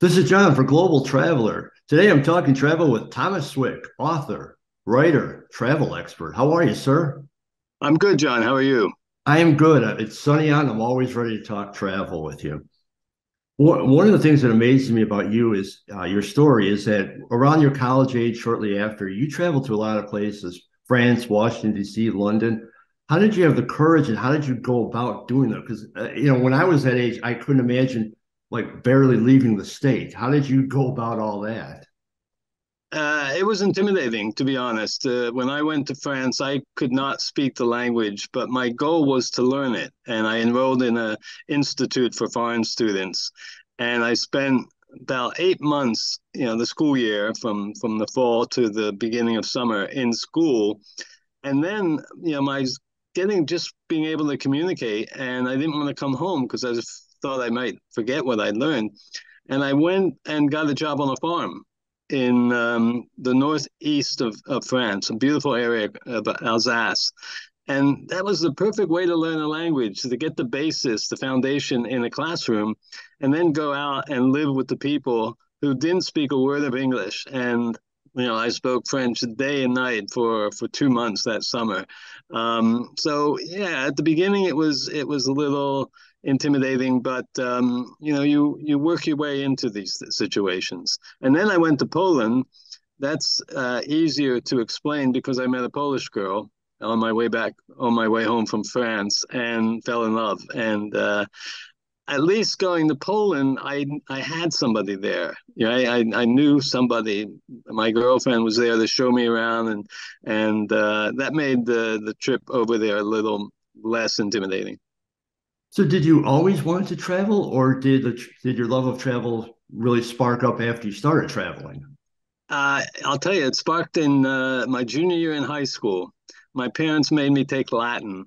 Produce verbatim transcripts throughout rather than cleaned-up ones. This is John for Global Traveler. Today I'm talking travel with Thomas Swick, author, writer, travel expert. How are you, sir? I'm good, John. How are you? I am good. It's sunny out. I'm always ready to talk travel with you. One of the things that amazes me about you is uh, your story is that around your college age, shortly after, you traveled to a lot of places, France, Washington, D C, London. How did you have the courage and how did you go about doing that? Because, uh, you know, when I was that age, I couldn't imagine like barely leaving the state. How did you go about all that? Uh, it was intimidating, to be honest. Uh, when I went to France, I could not speak the language, but my goal was to learn it. And I enrolled in an institute for foreign students. And I spent about eight months, you know, the school year from, from the fall to the beginning of summer in school. And then, you know, my getting just being able to communicate. And I didn't want to come home because I was, thought I might forget what I learned. And I went and got a job on a farm in um, the northeast of, of France, a beautiful area of Alsace. And that was the perfect way to learn a language, to get the basis, the foundation in a classroom, and then go out and live with the people who didn't speak a word of English. And, you know, I spoke French day and night for, for two months that summer. Um, so, yeah, at the beginning, it was it was a little intimidating, but um, you know, you you work your way into these situations. And then I went to Poland. That's uh, easier to explain because I met a Polish girl on my way back, on my way home from France, and fell in love. And uh, at least going to Poland, I I had somebody there. You know, I, I I knew somebody. My girlfriend was there to show me around, and and uh, that made the the trip over there a little less intimidating. So did you always want to travel, or did the, did your love of travel really spark up after you started traveling? Uh, I'll tell you, it sparked in uh, my junior year in high school. My parents made me take Latin,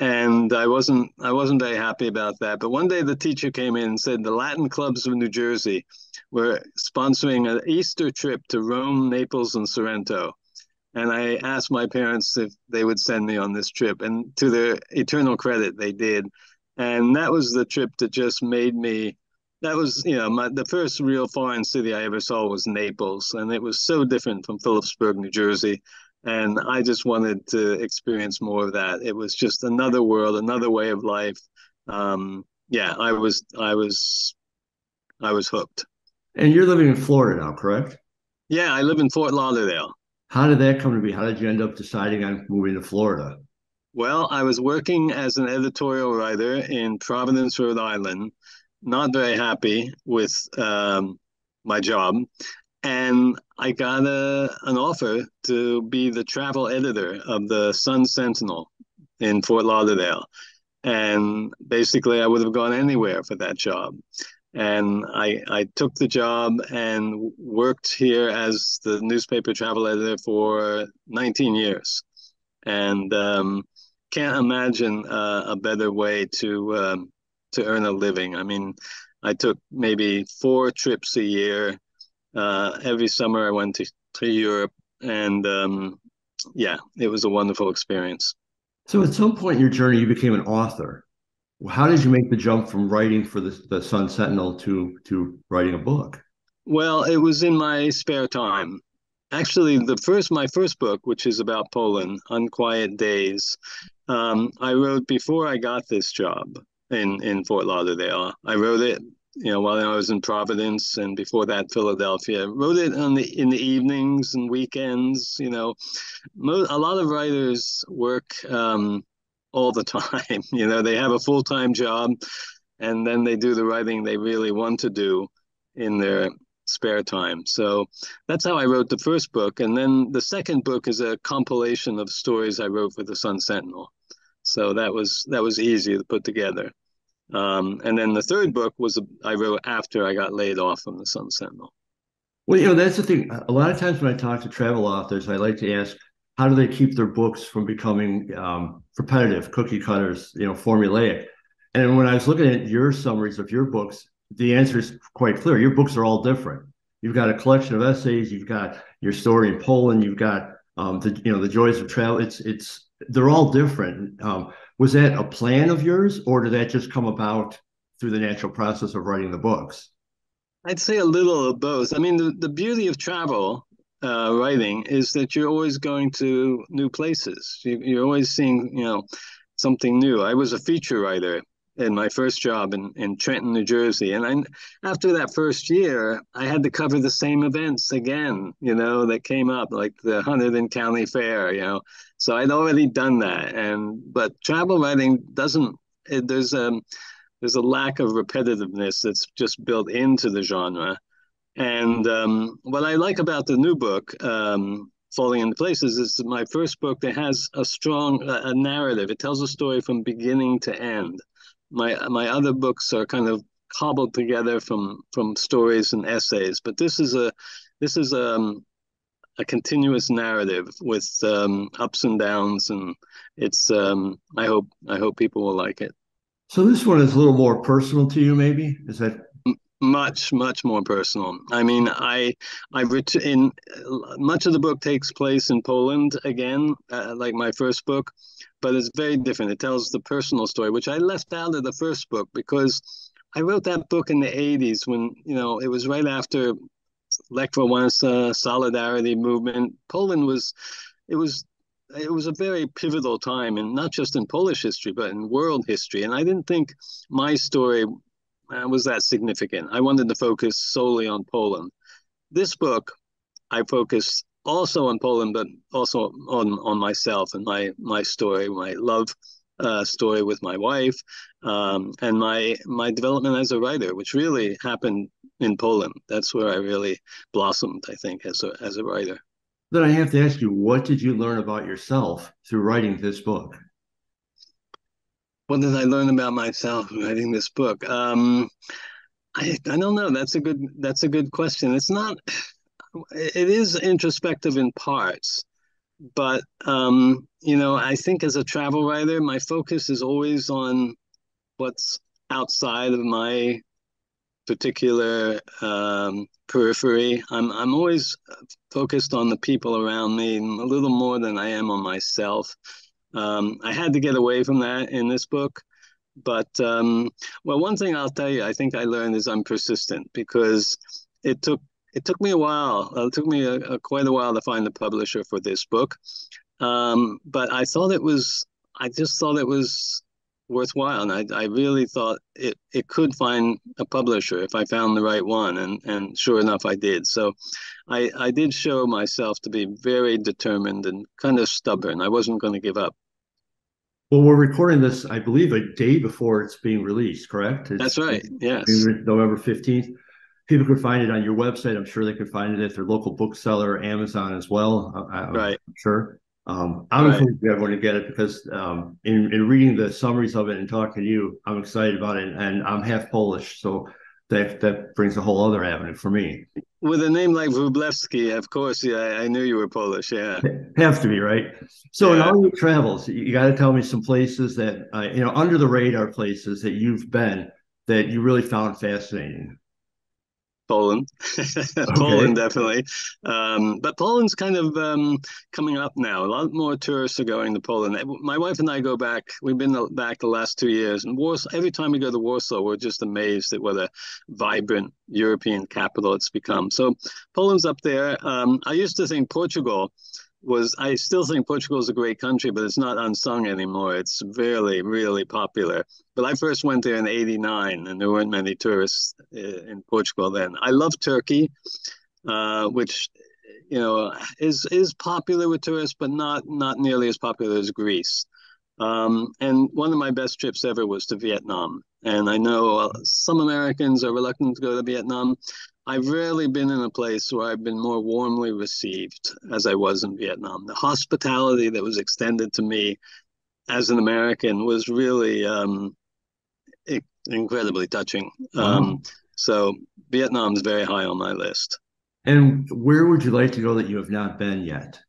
and I wasn't I wasn't very happy about that. But one day the teacher came in and said the Latin clubs of New Jersey were sponsoring an Easter trip to Rome, Naples, and Sorrento. And I asked my parents if they would send me on this trip, and to their eternal credit, they did. And that was the trip that just made me, that was, you know, my, the first real foreign city I ever saw was Naples. And it was so different from Phillipsburg, New Jersey. And I just wanted to experience more of that. It was just another world, another way of life. Um, yeah, I was, I was, I was hooked. And you're living in Florida now, correct? Yeah, I live in Fort Lauderdale. How did that come to be? How did you end up deciding on moving to Florida? Well, I was working as an editorial writer in Providence, Rhode Island, not very happy with um, my job. And I got a, an offer to be the travel editor of the Sun Sentinel in Fort Lauderdale. And basically, I would have gone anywhere for that job. And I, I took the job and worked here as the newspaper travel editor for nineteen years. And um, can't imagine uh, a better way to um, to earn a living. I mean, I took maybe four trips a year. Uh, every summer I went to, to Europe, and um, yeah, it was a wonderful experience. So at some point in your journey, you became an author. How did you make the jump from writing for the, the Sun Sentinel to, to writing a book? Well, it was in my spare time. Actually, the first my first book, which is about Poland, Unquiet Days, um, I wrote before I got this job in, in Fort Lauderdale. I wrote it, you know, while I was in Providence, and before that, Philadelphia. Wrote it on the in the evenings and weekends. You know, mo- a lot of writers work um, all the time. You know, they have a full time job, and then they do the writing they really want to do in their spare time. So that's how I wrote the first book. And then the second book is a compilation of stories I wrote for the Sun Sentinel. So that was that was easy to put together. Um, and then the third book was I wrote after I got laid off from the Sun Sentinel. Well, you know, that's the thing. A lot of times when I talk to travel authors, I like to ask, how do they keep their books from becoming um, repetitive, cookie cutters, you know, formulaic? And when I was looking at your summaries of your books, the answer is quite clear. Your books are all different. You've got a collection of essays. You've got your story in Poland. You've got um, the you know the joys of travel. It's it's they're all different. Um, was that a plan of yours, or did that just come about through the natural process of writing the books? I'd say a little of both. I mean, the, the beauty of travel uh, writing is that you're always going to new places. You, you're always seeing, you know, something new. I was a feature writer in my first job in, in Trenton, New Jersey. And I, after that first year, I had to cover the same events again, you know, that came up, like the Hunterdon County Fair, you know. So I'd already done that. And but travel writing doesn't, it, there's a, there's a lack of repetitiveness that's just built into the genre. And um, what I like about the new book, um, Falling into Places, is my first book that has a strong a, a narrative. It tells a story from beginning to end. My my other books are kind of cobbled together from from stories and essays, but this is a this is a, a continuous narrative with um, ups and downs, and it's um, I hope I hope people will like it. So this one is a little more personal to you, maybe? Is that much much more personal? I mean, I I ret- in much of the book takes place in Poland again, uh, like my first book. But it's very different. It tells the personal story, which I left out of the first book because I wrote that book in the eighties when, you know, it was right after Lech Wałęsa, Solidarity movement. Poland was, it was, it was a very pivotal time, and not just in Polish history, but in world history. And I didn't think my story was that significant. I wanted to focus solely on Poland. This book, I focused also on Poland, but also on, on myself and my, my story, my love uh, story with my wife, um, and my my development as a writer, which really happened in Poland. That's where I really blossomed, I think, as a as a writer. Then I have to ask you, what did you learn about yourself through writing this book? What did I learn about myself writing this book? Um, I I don't know. That's a good that's a good question. It's not. It is introspective in parts, but, um, you know, I think as a travel writer, my focus is always on what's outside of my particular um, periphery. I'm I'm always focused on the people around me a little more than I am on myself. Um, I had to get away from that in this book. But, um, well, one thing I'll tell you, I think I learned is I'm persistent, because it took It took me a while. It took me a, a, quite a while to find the publisher for this book, um, but I thought it was. I just thought it was worthwhile, and I, I really thought it, it could find a publisher if I found the right one, and and sure enough, I did. So, I I did show myself to be very determined and kind of stubborn. I wasn't going to give up. Well, we're recording this, I believe, a day before it's being released. Correct? It's, That's right. Yes, November fifteenth. People could find it on your website. I'm sure they could find it at their local bookseller, Amazon as well. I, I'm right. Sure. Um, I'm right. Encouraging everyone to get it because um, in, in reading the summaries of it and talking to you, I'm excited about it. And, and I'm half Polish, so that that brings a whole other avenue for me. With a name like Wróblewski, of course, yeah, I, I knew you were Polish. Yeah, have to be, right? So yeah. In all your travels, you got to tell me some places that, uh, you know, under the radar places that you've been that you really found fascinating. Poland, okay. Poland definitely, um, but Poland's kind of um, coming up now. A lot more tourists are going to Poland. My wife and I go back. We've been back the last two years, and Warsaw. Every time we go to Warsaw, we're just amazed at what a vibrant European capital it's become. So Poland's up there. Um, I used to think Portugal was. I still think Portugal is a great country, but it's not unsung anymore. It's really, really popular. But I first went there in eighty-nine, and there weren't many tourists in Portugal then. I love Turkey, uh, which, you know, is is popular with tourists, but not not nearly as popular as Greece. Um, and one of my best trips ever was to Vietnam. And I know uh, some Americans are reluctant to go to Vietnam. I've rarely been in a place where I've been more warmly received as I was in Vietnam. The hospitality that was extended to me as an American was really um, incredibly touching. Wow. Um, so Vietnam's very high on my list. And where would you like to go that you have not been yet?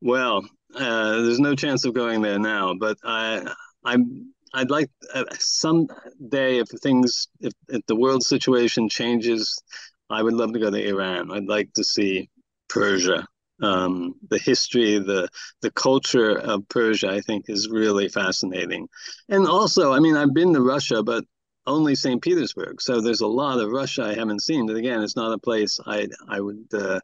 Well, uh, there's no chance of going there now, but I, I'm, I'd like uh, someday if things, if, if the world situation changes, I would love to go to Iran. I'd like to see Persia. Um, the history, the the culture of Persia, I think, is really fascinating. And also, I mean, I've been to Russia, but only Saint Petersburg. So there's a lot of Russia I haven't seen. But again, it's not a place I I would uh,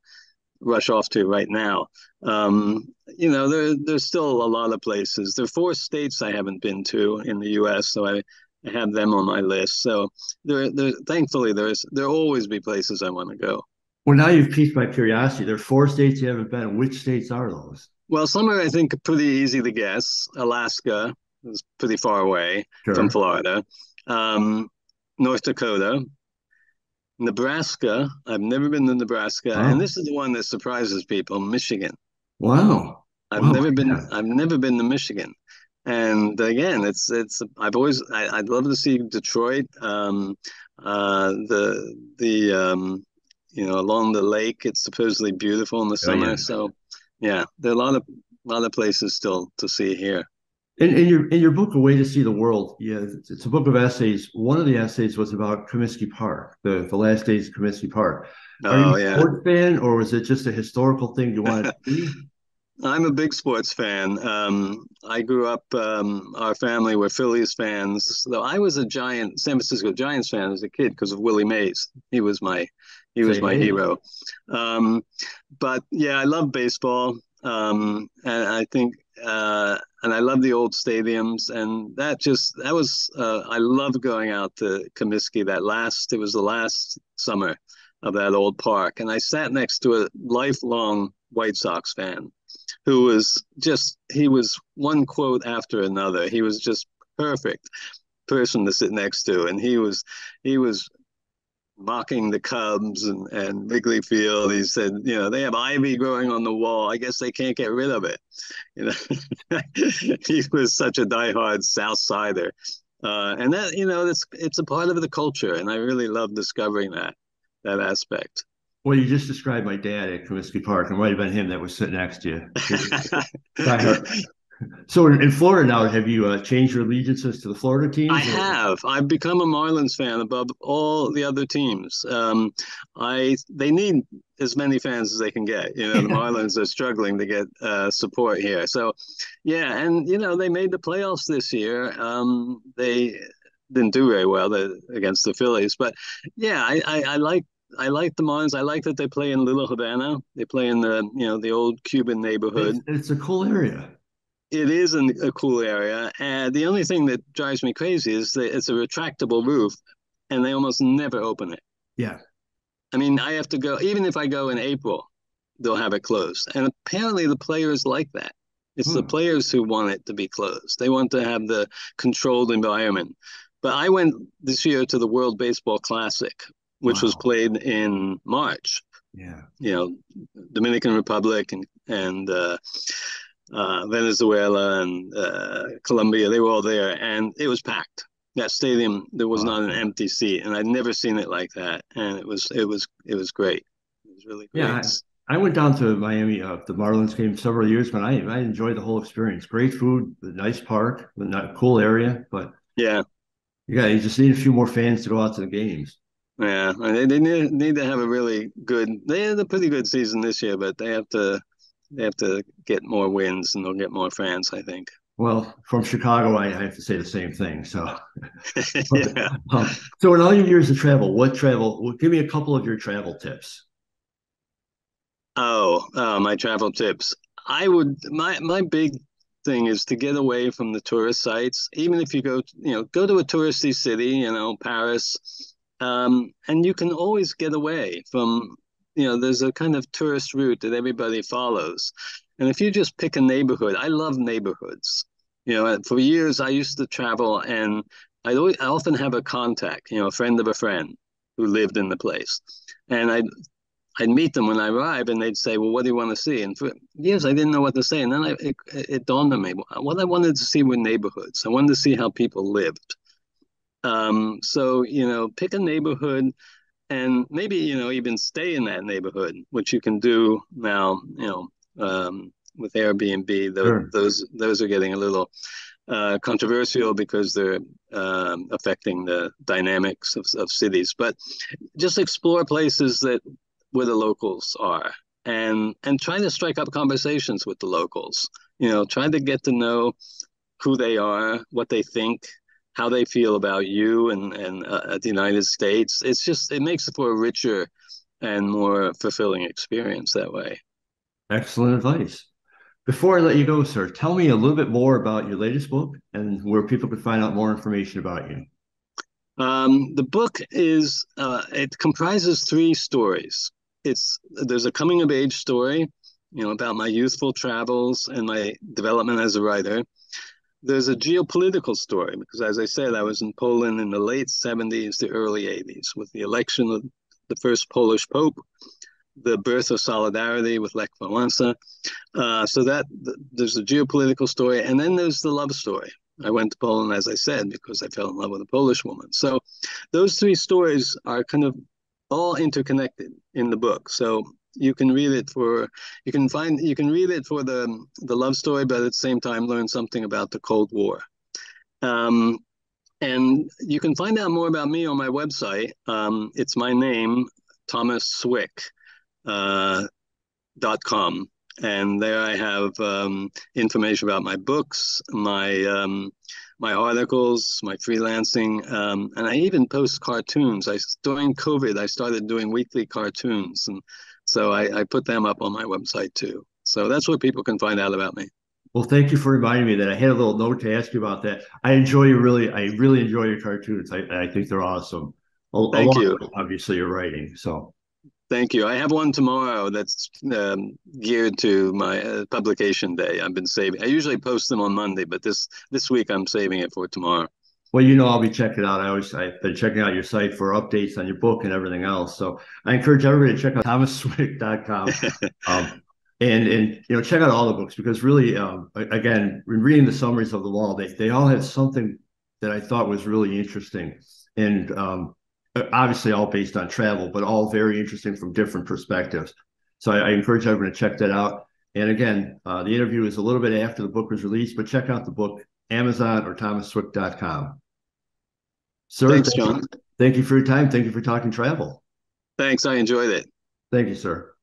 rush off to right now. Um, you know, there there's still a lot of places. There are four states I haven't been to in the U S, so I, I have them on my list. So there, there thankfully, there's there'll always be places I want to go. Well, now you've piqued my curiosity. There are four states you haven't been. Which states are those? Well, some are, I think, pretty easy to guess. Alaska is pretty far away sure. from Florida. Um, North Dakota, Nebraska. I've never been to Nebraska, wow. and this is the one that surprises people. Michigan. Wow. I've wow, never been. God. I've never been to Michigan, and again, it's it's. I've always. I, I'd love to see Detroit. Um, uh, the the um, you know, along the lake, it's supposedly beautiful in the summer. Oh, yeah. So, yeah, there are a lot of a lot of places still to see here. In, in your in your book, A Way to See the World, yeah, it's, it's a book of essays. One of the essays was about Comiskey Park, the, the last days of Comiskey Park. Are oh, you a yeah. sports fan, or was it just a historical thing you wanted to see? I'm a big sports fan. Um, I grew up, um, our family were Phillies fans. So I was a giant San Francisco Giants fan as a kid because of Willie Mays. He was my he was my hero. Um, but, yeah, I love baseball. Um, and I think uh, and I love the old stadiums, and that just that was uh, I love going out to Comiskey. That last it was the last summer of that old park, and I sat next to a lifelong White Sox fan who was just he was one quote after another. He was just perfect person to sit next to, and he was he was. mocking the Cubs and, and Wrigley Field. He said, you know, they have ivy growing on the wall. I guess they can't get rid of it. You know, he was such a diehard South Sider. Uh, and that, you know, it's, it's a part of the culture. And I really love discovering that, that aspect. Well, you just described my dad at Comiskey Park. It might have been him that was sitting next to you. So in Florida now, have you uh, changed your allegiances to the Florida teams? I have. I've become a Marlins fan above all the other teams. Um, I they need as many fans as they can get. You know, the Marlins are struggling to get uh, support here. So, yeah, and you know they made the playoffs this year. Um, they didn't do very well the, against the Phillies, but yeah, I, I, I like. I like the Marlins. I like that they play in Little Havana. They play in the you know the old Cuban neighborhood. It's, it's a cool area. It is an, a cool area, and the only thing that drives me crazy is that it's a retractable roof, and they almost never open it. Yeah, I mean, I have to go. Even if I go in April, they'll have it closed. And apparently, the players like that. It's hmm. the players who want it to be closed. They want to have the controlled environment. But I went this year to the World Baseball Classic, which wow. was played in March. Yeah, you know, Dominican Republic and and. Uh, Uh, Venezuela and uh, Colombia, they were all there, and it was packed. That stadium, there was wow. not an empty seat, and I'd never seen it like that. And it was, it was, it was great. It was really great. Yeah, I, I went down to Miami uh, the Marlins game several years, but I I enjoyed the whole experience. Great food, the nice park, the cool area, but yeah, you got you just need a few more fans to go out to the games. Yeah, they they need, need to have a really good. They had a pretty good season this year, but they have to. They have to get more wins, and they'll get more fans, I think. Well, from Chicago, I have to say the same thing. So, yeah. um, so in all your years of travel, what travel? Well, give me a couple of your travel tips. Oh, uh, my travel tips. I would my my big thing is to get away from the tourist sites. Even if you go, you know, go to a touristy city, you know, Paris, um, and you can always get away from. You know, there's a kind of tourist route that everybody follows. And if you just pick a neighborhood, I love neighborhoods. You know, for years I used to travel, and I'd always, I often have a contact, you know, a friend of a friend who lived in the place. And I'd, I'd meet them when I arrived, and they'd say, well, what do you want to see? And for years I didn't know what to say. And then I, it, it dawned on me, what I wanted to see were neighborhoods. I wanted to see how people lived. Um, so, you know, pick a neighborhood. And maybe, you know, even stay in that neighborhood, which you can do now, you know, um, with Airbnb. Those, sure. those those are getting a little uh, controversial because they're um, affecting the dynamics of, of cities. But just explore places that where the locals are, and, and try to strike up conversations with the locals. You know, try to get to know who they are, what they think, how they feel about you and, and uh, at the United States. It's just, it makes it for a richer and more fulfilling experience that way. Excellent advice. Before I let you go, sir, tell me a little bit more about your latest book and where people can find out more information about you. Um, the book is, uh, it comprises three stories. It's, there's a coming of age story, you know, about my youthful travels and my development as a writer. There's a geopolitical story, because as I said, I was in Poland in the late seventies, the early eighties, with the election of the first Polish Pope, the birth of Solidarity with Lech Wałęsa. Uh, so that th- there's the geopolitical story. And then there's the love story. I went to Poland, as I said, because I fell in love with a Polish woman. So those three stories are kind of all interconnected in the book. So you can read it for, you can find, you can read it for the, the love story, but at the same time, learn something about the Cold War. Um, and you can find out more about me on my website. Um, it's my name, Thomas Swick dot com. And there I have um, information about my books, my um, my articles, my freelancing, um, and I even post cartoons. I during COVID, I started doing weekly cartoons, and so I, I put them up on my website too. So that's where people can find out about me. Well, thank you for reminding me that. I had a little note to ask you about that. I enjoy you really. I really enjoy your cartoons. I, I think they're awesome. A, thank a lot you. Of, obviously, your writing. So. Thank you. I have one tomorrow that's um, geared to my uh, publication day. I've been saving. I usually post them on Monday, but this this week I'm saving it for tomorrow. Well, you know, I'll be checking out. I always I've been checking out your site for updates on your book and everything else. So I encourage everybody to check out Thomas Swick dot com. um, and and you know, check out all the books, because really, um, again, reading the summaries of them all, they they all have something that I thought was really interesting. And um, obviously all based on travel, but all very interesting from different perspectives. So I, I encourage everyone to check that out. And again, uh, the interview is a little bit after the book was released, but check out the book, Amazon or Thomas Swick dot com. Sir, thanks, thank John. You, thank you for your time. Thank you for talking travel. Thanks. I enjoyed it. Thank you, sir.